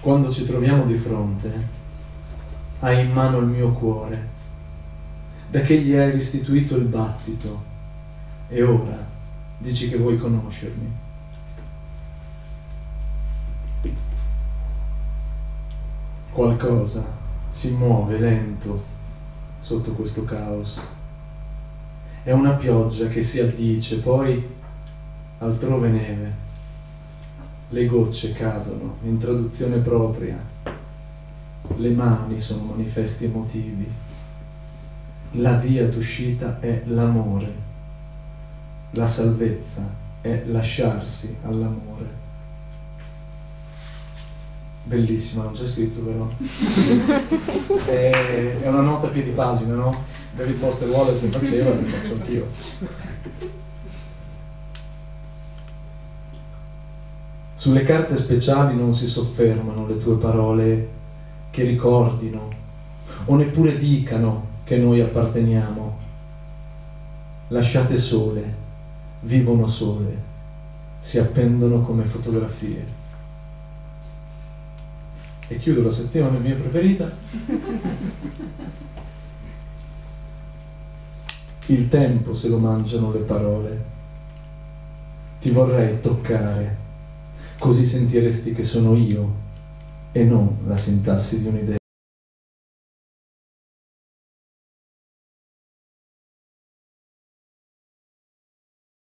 quando ci troviamo di fronte, hai in mano il mio cuore, da che gli hai restituito il battito, e ora dici che vuoi conoscermi. Qualcosa si muove lento sotto questo caos. È una pioggia che si addice, poi altrove neve. Le gocce cadono in traduzione propria. Le mani sono manifesti emotivi. La via d'uscita è l'amore. La salvezza è lasciarsi all'amore. Bellissima, non c'è scritto però. È una nota a piedi pagina, no? David Foster Wallace lo faceva, lo faccio anch'io. Sulle carte speciali non si soffermano le tue parole che ricordino o neppure dicano che noi apparteniamo. Lasciate sole, vivono sole, si appendono come fotografie. E chiudo la sezione mia preferita. Il tempo se lo mangiano le parole. Ti vorrei toccare, così sentiresti che sono io e non la sintassi di un'idea.